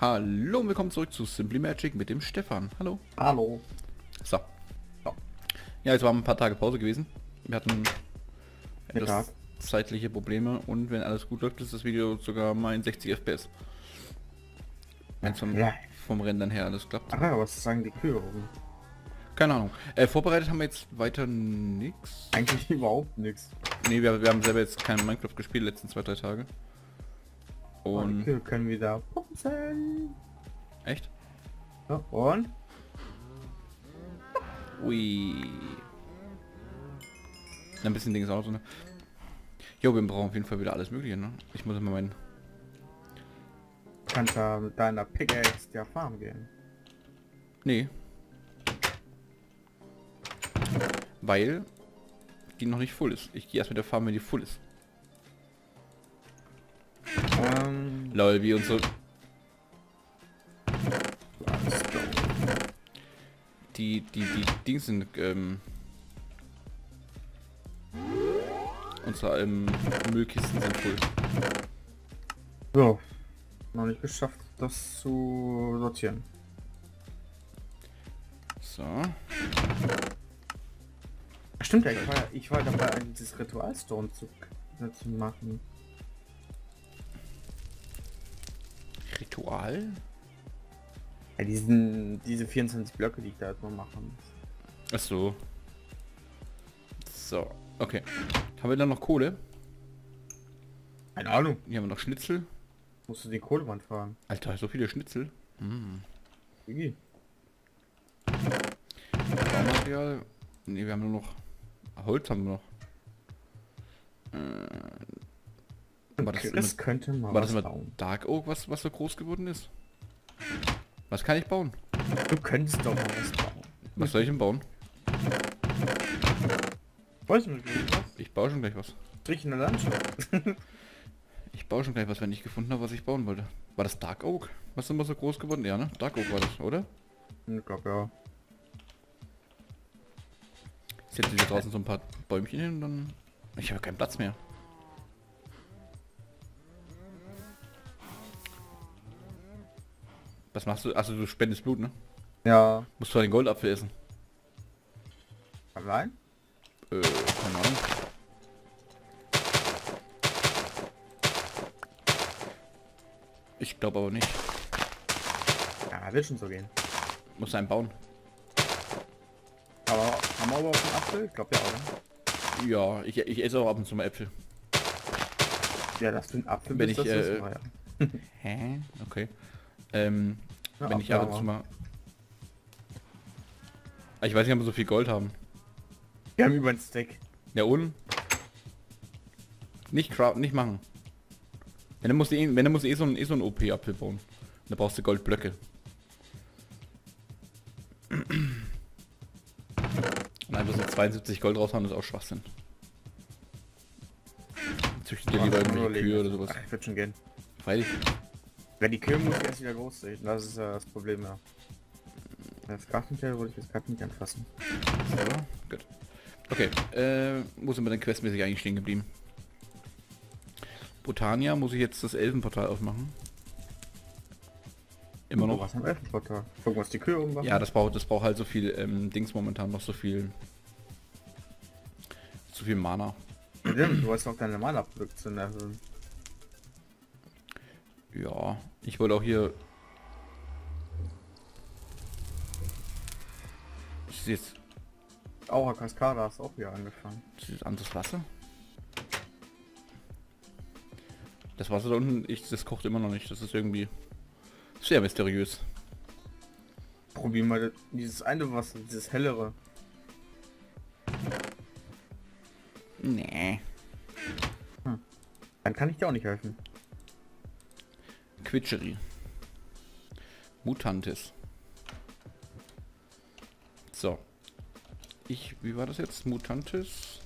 Hallo und willkommen zurück zu Simply Magic mit dem Stefan. Hallo. Hallo. So. Ja, jetzt waren ein paar Tage Pause gewesen. Wir hatten etwas zeitliche Probleme und wenn alles gut läuft, ist das Video sogar mal in 60 FPS. Wenn es vom Rendern her alles klappt. Ah, was sagen die Kühe? Keine Ahnung. Vorbereitet haben wir jetzt weiter nichts. Eigentlich überhaupt nichts. Nee, wir haben selber jetzt kein Minecraft gespielt die letzten 2-3 Tage. Und wir können wieder pumpen. Echt? Ja, und? Ui. Ein bisschen Ding ist auch so, ne? Jo, wir brauchen auf jeden Fall wieder alles Mögliche, ne? Ich muss immer meinen... Du kannst ja mit deiner Pickaxe der Farm gehen. Nee. Weil die noch nicht voll ist. Ich gehe erst mit der Farm, wenn die voll ist. Lol, wie unsere... Die Dings sind, unsere Müllkisten sind voll. So. Noch nicht geschafft, das zu sortieren. So. Stimmt, ich war dabei, dieses Ritualstone zu machen. Ritual? Ja, diese 24 Blöcke, die ich da halt mal machen muss. Ach so. So, okay. Haben wir dann noch Kohle? Keine Ahnung. Hier haben wir noch Schnitzel. Musst du den Kohlewand fahren? Alter, so viele Schnitzel. Hm. Irgendwie. Baumaterial. Ne, wir haben nur noch... Holz haben wir noch. War das immer Dark Oak, was so groß geworden ist? Was kann ich bauen? Du könntest doch mal was bauen. Was soll ich denn bauen? Ich baue schon gleich was. Strich in der Landschaft. Ich baue schon gleich was, wenn ich gefunden habe, was ich bauen wollte. War das Dark Oak? Was ist immer so groß geworden? Ja, ne? Dark Oak war das, oder? Ich glaube ja. Jetzt setzen wir draußen so ein paar Bäumchen hin und dann... Ich habe keinen Platz mehr. Was machst du? Also du spendest Blut, ne? Ja. Musst du den Goldapfel essen? Allein? Keine Ahnung. Ich glaube aber nicht. Ja, wird schon so gehen. Muss einen bauen. Aber haben wir überhaupt einen Apfel? Ich glaube ja auch. Ne? Ja, ich esse auch ab und zu mal Äpfel. Ja, dass du einen Apfel bist, das hä? Okay. Ja, wenn ich ab und zu mal... Ich weiß nicht, ob wir so viel Gold haben. Wir haben über ein Stack. Ja, und? Nicht machen. Wenn du musst eh so ein OP-Apfel bauen. Dann brauchst du Goldblöcke. Und einfach so 72 Gold raushauen, ist auch Schwachsinn. Züchtet dir lieber irgendwelche Kühe oder sowas. Ach, ich würde schon gehen. Freilich. Wenn die Kühe muss ich erst wieder groß sehen, das ist das Problem, ja. Das Kraftenteil wollte ich jetzt gerade nicht anfassen. So, gut. Okay, wo sind wir denn questmäßig eigentlich stehen geblieben? Botania muss ich jetzt das Elfenportal aufmachen. Immer noch. Was am Elfenportal? Gucken, was die Kühe ummachen. Ja, das braucht halt so viel Dings momentan noch, so viel Mana. Ja, du wolltest noch deine Mana-Produktion erhöhen. Ja, ich wollte auch hier... Das ist jetzt... Aura Kaskada ist auch wieder angefangen. Das ist anderes Wasser? Das Wasser da unten, das kocht immer noch nicht. Das ist irgendwie sehr mysteriös. Probier mal dieses eine Wasser, dieses hellere. Nee. Hm. Dann kann ich dir auch nicht helfen. Quitscherie. Mutandis. So. Wie war das jetzt? Mutandis.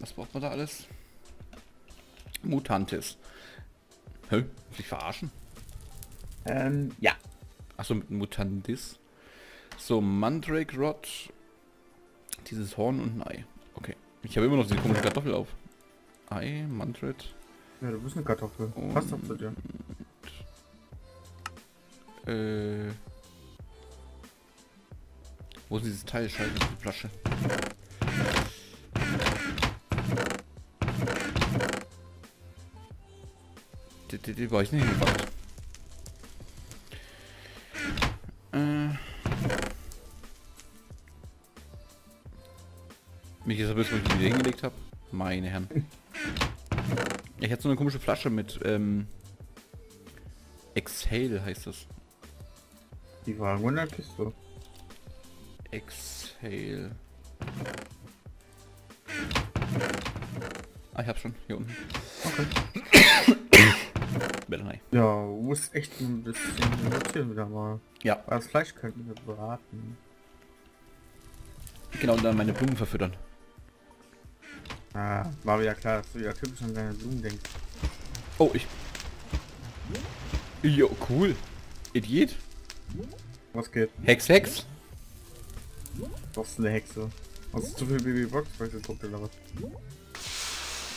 Was braucht man da alles? Mutandis. Hä? Sich verarschen? Ja. Achso, mit Mutandis. So, Mandrake Rod. Dieses Horn und ein Ei. Okay. Ich habe immer noch diese komische Kartoffel auf. Ei, Mandrake. Ja, du bist eine Kartoffel. Passt doch zu dir. Wo ist dieses Teil? Scheiße, die Flasche. Die war ich nicht gebaut. Mich ist aber wissen, wo ich die hingelegt habe. Meine Herren. Ich hatte so eine komische Flasche mit Exhale heißt das. Die war in der Kiste. Exhale. Ah, ich hab schon. Hier unten. Okay. Ja, muss echt ein bisschen reduzieren wieder mal. Ja. Aber das Fleisch könnten wir braten. Genau, und dann meine Blumen verfüttern. Ah, war ja klar, dass du ja typisch an deine Blumen denkst. Oh, ich... Jo, cool. Idiot. Was geht? Hex, Hex. Was ist eine Hexe? Hast du zu viel Babybox? Weil ich gucke oder was?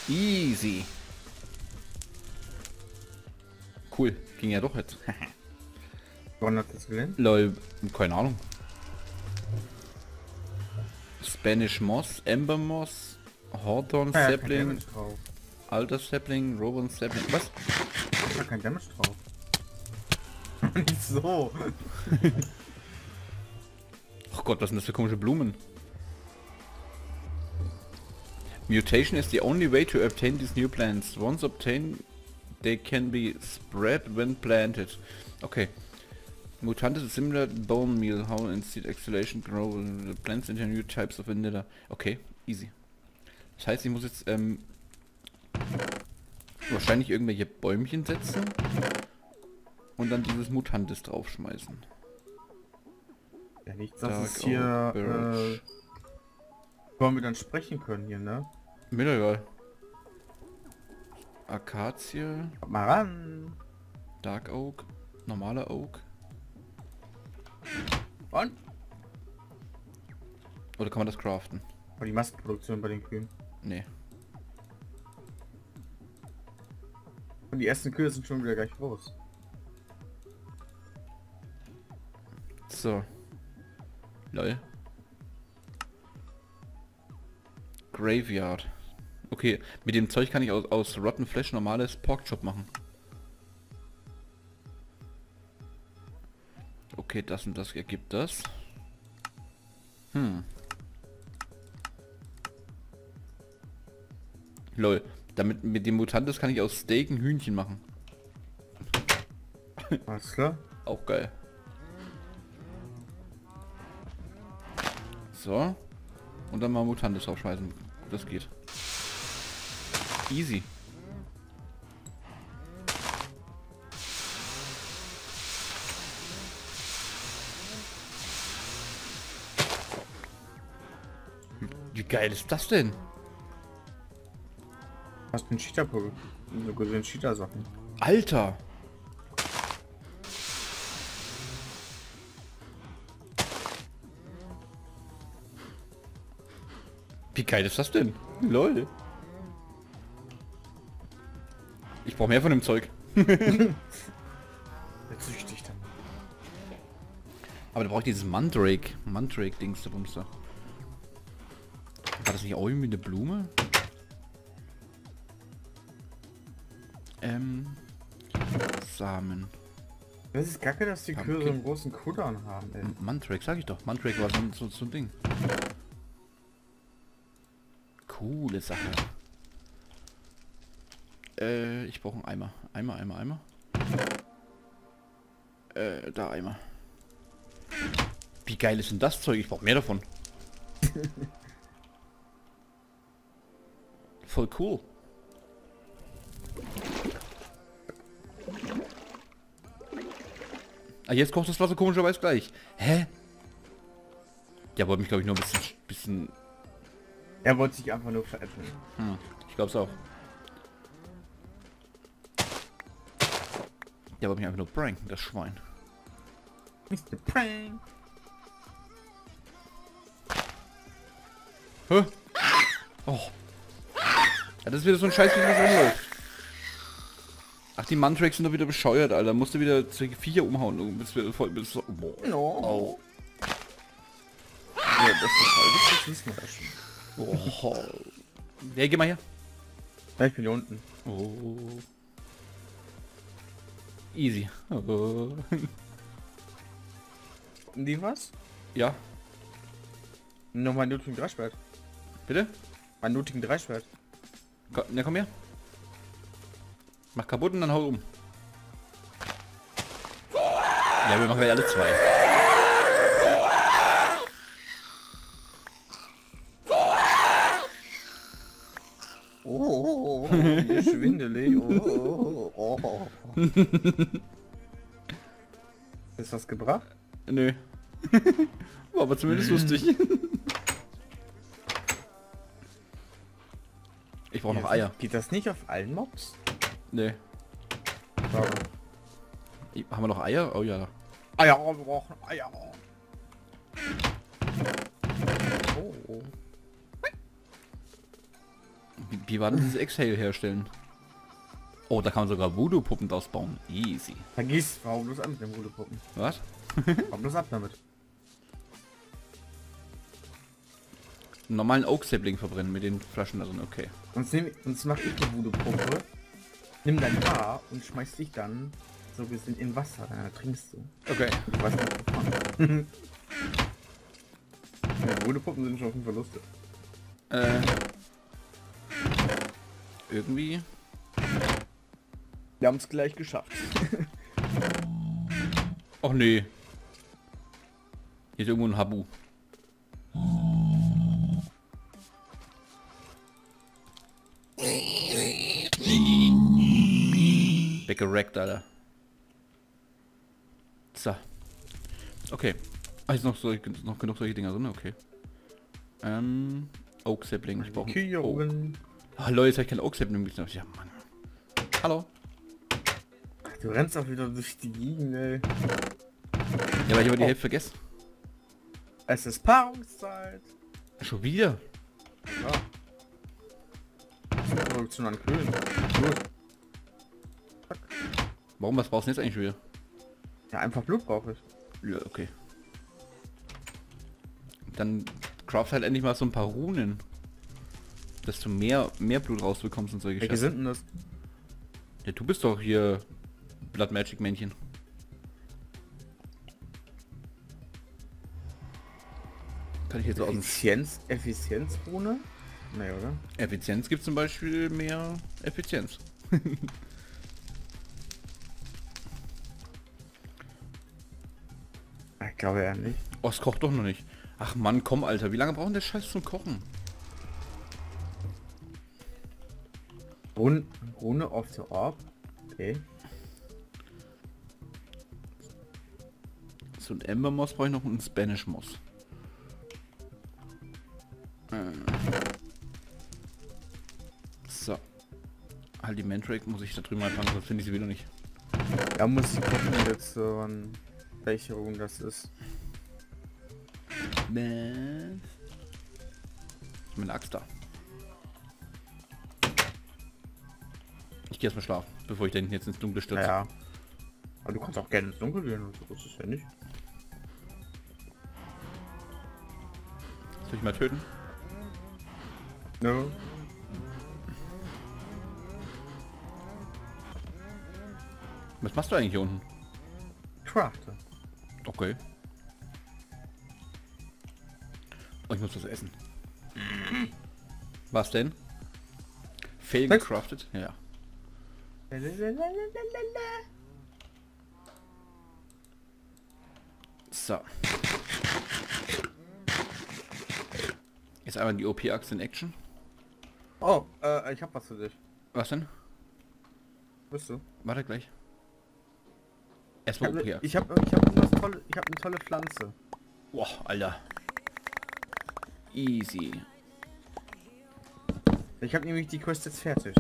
Easy. Cool, ging ja doch jetzt. Wann hat das gelernt? Lol, keine Ahnung. Spanish Moss, Ember Moss, Hawthorn Sapling, Alter Sapling, Robin Sapling, was? Ich hab kein Damage drauf. Nicht so. Ach Gott, was sind das für komische Blumen? Mutation is the only way to obtain these new plants. Once obtained, they can be spread when planted. Okay. Mutandis is similar to bone meal. How in seed exhalation grow the plants into new types of vanilla. Okay, easy. Das heißt, ich muss jetzt wahrscheinlich irgendwelche Bäumchen setzen und dann dieses Mutandis draufschmeißen. Ja, nicht, dass es hier... wollen wir dann sprechen können hier, ne? Mir egal. Akazie. Kommt mal ran. Dark Oak. Normaler Oak. Und? Oder kann man das craften? Aber die Massenproduktion bei den Kühen? Nee. Und die ersten Kühe sind schon wieder gleich groß. So. Lol. Graveyard. Okay, mit dem Zeug kann ich aus Rotten Flesh normales Porkchop machen. Okay, das und das ergibt das. Hm. Lol, damit mit dem Mutandis kann ich aus Steak ein Hühnchen machen. Alles klar. Auch geil. So. Und dann mal Mutandis aufschmeißen. Das geht. Easy. Wie geil ist das denn? Hast du einen Cheater-Pogel? So gesehen Cheater-Sachen. Alter! Wie geil ist das denn? Lol. Ich brauche mehr von dem Zeug. Süchtig dann. Aber da brauche ich dieses Mandrake-Dings, der Bumster. War das nicht auch irgendwie eine Blume? Samen. Das ist kacke, dass die Kühe so einen großen Kudan haben, ey. Mandrake, sag ich doch. Mandrake war so ein Ding. Coole Sache. Ich brauche einen Eimer. Eimer. Da Eimer. Wie geil ist denn das Zeug? Ich brauche mehr davon. Voll cool. Ah, jetzt kocht das Wasser komischerweise gleich. Hä? Der wollte mich, glaube ich, nur ein bisschen... Er wollte sich einfach nur veräppeln. Hm, ich glaube es auch. Der wollte mich einfach nur pranken, das Schwein. Mr. Prank! Hä? Oh. Ja, das ist wieder so ein Scheiß, wie das rumläuft. Ach, die Mandrakes sind doch wieder bescheuert, Alter. Musst du wieder zu Viecher umhauen, bis wir voll... Bis so, no. Ja, das ist halt nicht. Oh. Ja, geh mal her. Ja, ich bin hier unten. Oh. Easy. Oh. Die was? Ja. Nochmal einen nötigen Dreischwert. Bitte? Einen nötigen Dreischwert. Na, komm her. Mach kaputt und dann hau um. Ja, wir machen ja alle zwei. Oh, mir schwindelig. Oh, oh, oh. Ist was gebracht? Nö. War aber zumindest lustig. Ich brauche noch Eier. Geht das nicht auf allen Mobs? Nee. Warum? Haben wir noch Eier? Oh ja. Eier, wir brauchen Eier. Oh. Wie war denn dieses Exhale herstellen? Oh, da kann man sogar Voodoo-Puppen draus bauen. Easy. Vergiss, warum bloß ab mit den Voodoo-Puppen? Was? Warum bloß ab damit? Einen normalen Oak-Sapling verbrennen mit den Flaschen da drin, okay. Sonst mach ich die Voodoo-Puppe. Nimm dein Haar und schmeiß dich dann so ein bisschen in Wasser, dann trinkst du. Okay. Du weißt nicht, ja, Voodoo-Puppen sind schon auf jeden Fall lustig. Irgendwie. Wir haben es gleich geschafft. Och nee. Hier ist irgendwo ein Habu. Weggerackt, Alter. So. Okay. Ah, ist noch genug solche Dinger drin? Okay. Oak Sapling. Ich brauche Oak. Ah, Leute, jetzt habe ich kein Oak Sapling. Ja, Mann. Hallo. Ach, du rennst auch wieder durch die Gegend, ey. Ja, weil ich aber die Hälfte vergessen. Es ist Paarungszeit. Schon wieder? Ja. Produktion an Kühlen. Gut. Warum, was brauchst du jetzt eigentlich wieder? Ja, einfach Blut brauche ich. Ja, okay. Dann craft halt endlich mal so ein paar Runen. Dass du mehr Blut rausbekommst und solche Scheiße. Welche sind denn das? Ja, du bist doch hier Blood Magic Männchen. Kann ich jetzt Effizienz, aus dem... Effizienzrune? Nee, oder? Effizienz gibt zum Beispiel mehr Effizienz. Ich glaube ja nicht. Oh, es kocht doch noch nicht. Ach Mann, komm, Alter. Wie lange brauchen der Scheiß zum Kochen? Rune auf the Orb. Okay. So ein Ember Moss brauche ich noch und ein Spanish Moss. So. Halt die Mandrake muss ich da drüben anfangen, sonst finde ich sie wieder nicht. Ja, muss ich gucken jetzt welche Rune das ist. Meine Axt da. Ich gehe erstmal schlafen, bevor ich den jetzt ins Dunkle stürze. Ja. Aber du kannst auch gerne ins Dunkel gehen, so ist es ja nicht. Soll ich mal töten? No. Was machst du eigentlich hier unten? Crafter. Okay. Oh, ich muss was essen. Was denn? Fail gecraftet? Ja. So. Jetzt einmal die OP-Axt in Action. Oh, ich hab was für dich. Was denn? Bist du? Warte gleich. Erstmal OP-Axt. Ich hab eine tolle Pflanze. Boah, Alter. Easy. Ich habe nämlich die Quest jetzt fertig.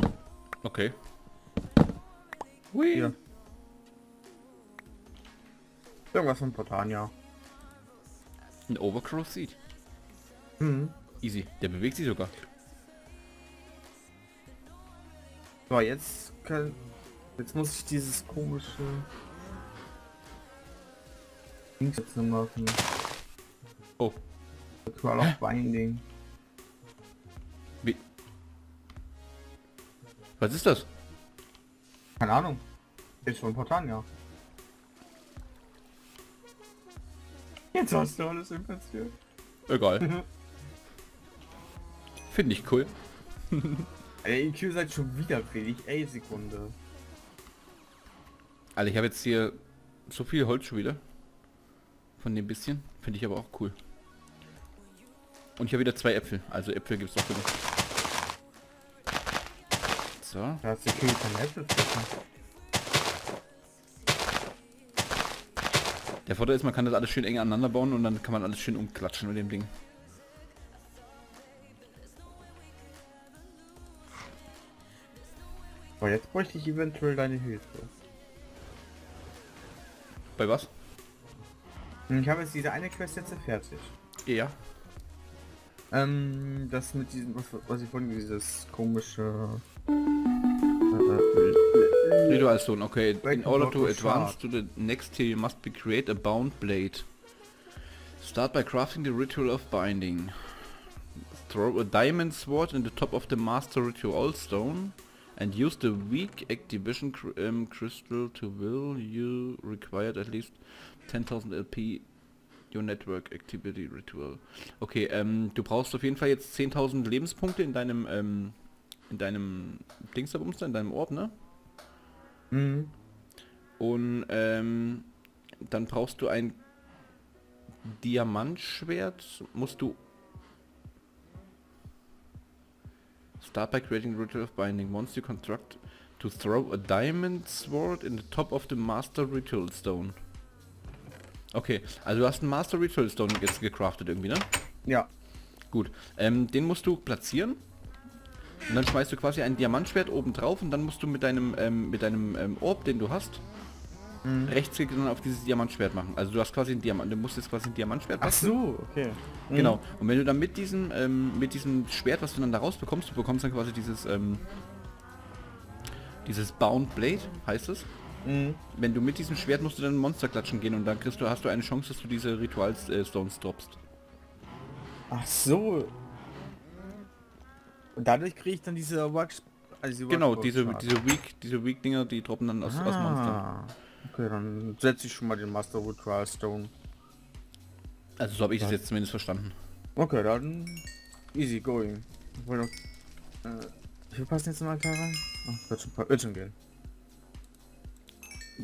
Okay. Hui. Hier. Irgendwas von Botania. Ein Overcrow Seed. Hm. Easy. Der bewegt sich sogar. So, jetzt kann... Jetzt muss ich dieses komische Ding jetzt nochmal machen. Oh. Ritual of Binding. Wie? Was ist das? Keine Ahnung. Ist von Botania. Jetzt hast du alles impliziert. Egal. Finde ich cool. Ey, IQ seid schon wieder fähig. Ey, Sekunde. Alter, ich habe jetzt hier so viel Holz schon wieder. Von dem bisschen. Finde ich aber auch cool. Und ich habe wieder 2 Äpfel. Also Äpfel gibt es auch genug. So. Da hast du Kiel von Äpfel. Der Vorteil ist, man kann das alles schön eng aneinander bauen und dann kann man alles schön umklatschen mit dem Ding. Aber oh, jetzt bräuchte ich eventuell deine Hilfe. Bei was? Ich habe jetzt diese eine Quest jetzt fertig. Ja. Das mit diesem, was ich vorhin, dieses komische... Ritual Stone, okay. In order to advance to the next tier, you must be create a bound blade. Start by crafting the ritual of binding. Throw a diamond sword in the top of the Master Ritual Stone and use the weak activation crystal to will you required at least 10.000 LP your network activity ritual. Okay, du brauchst auf jeden Fall jetzt 10.000 Lebenspunkte in deinem Dingsabumster, in deinem Orb, ne? Mhm. Und dann brauchst du ein Diamantschwert, musst du start by creating ritual of binding. Once you construct to throw a diamond sword in the top of the Master Ritual Stone. Okay, also du hast einen Master Ritual Stone jetzt gecraftet irgendwie, ne? Ja. Gut, den musst du platzieren. Und dann schmeißt du quasi ein Diamantschwert oben drauf und dann musst du mit deinem Orb, den du hast, rechtsklick dann auf dieses Diamantschwert machen. Also du hast quasi ein Diamant, du musst jetzt quasi ein Diamantschwert machen. Ach so, okay. Genau. Und wenn du dann mit diesem Schwert, was du dann da rausbekommst, du bekommst dann quasi dieses Bound Blade, heißt es. Wenn du mit diesem Schwert musst du dann Monster klatschen gehen und dann kriegst du, hast du eine Chance, dass du diese Ritual-Stones droppst. Ach so. Und dadurch kriege ich dann diese Weak Dinger, die droppen dann aus Monster. Okay, dann setze ich schon mal den Master Ritual Stone. Also so habe ich es jetzt zumindest verstanden. Okay, dann easy going. Wir passen jetzt mal da rein. Ach, wird schon gehen.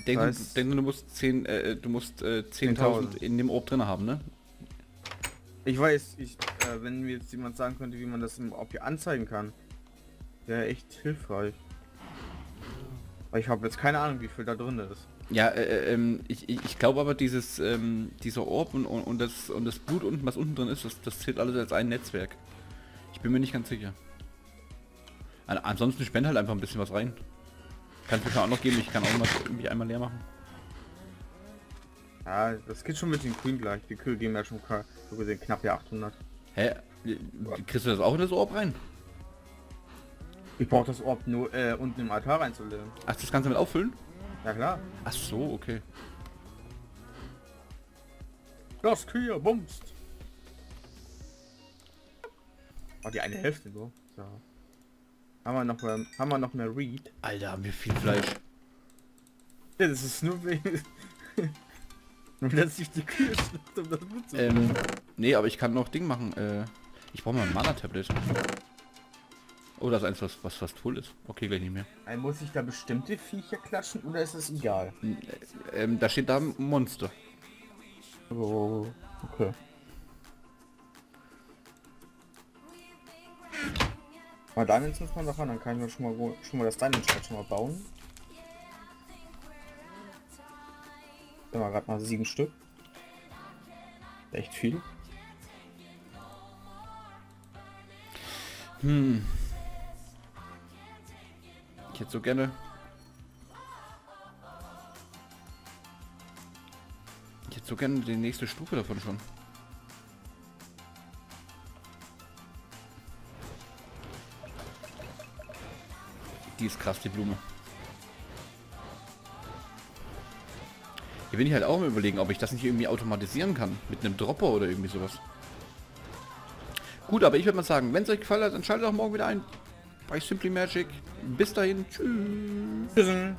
Denk, du musst 10.000 in dem Orb drin haben, ne? Ich weiß, wenn mir jetzt jemand sagen könnte, wie man das im Orb hier anzeigen kann, wäre echt hilfreich. Aber ich habe jetzt keine Ahnung, wie viel da drin ist. Ja, ich glaube aber dieser Orb und das Blut unten, was unten drin ist, das zählt alles als ein Netzwerk. Ich bin mir nicht ganz sicher. Ansonsten spend halt einfach ein bisschen was rein. Kannst du mir auch noch geben, ich kann auch noch mich einmal leer machen. Ja, das geht schon mit den Kühen gleich. Die Kühe geben ja schon so gesehen knapp ja 800. Hä? Kriegst du das auch in das Orb rein? Ich brauche das Orb nur unten im Altar reinzulegen. Ach, das Ganze mit auffüllen? Ja klar. Ach so, okay. Das Kühe bumst. Oh, die eine Hälfte so. So. Haben wir noch mehr Reed? Alter, haben wir viel Fleisch. Ja, das ist nur wegen... Und plötzlich die Kühe schlacht, um das Blut zu machen. Nee, aber ich kann noch Ding machen. Ich brauche mal ein Mana-Tablet. Oh, das ist eins, was fast voll ist. Okay, gleich nicht mehr. Muss ich da bestimmte Viecher klatschen oder ist das egal? Da steht da ein Monster. Oh, okay. Mal Diamonds muss man davon, dann kann ich schon mal das Diamond schon mal bauen. Da haben wir gerade mal 7 Stück. Echt viel. Ich hätte so gerne... die nächste Stufe davon schon. Die ist krass, die Blume. Hier bin ich halt auch mal überlegen, ob ich das nicht irgendwie automatisieren kann. Mit einem Dropper oder irgendwie sowas. Gut, aber ich würde mal sagen, wenn es euch gefallen hat, dann schaltet auch morgen wieder ein bei Simply Magic. Bis dahin. Tschüss.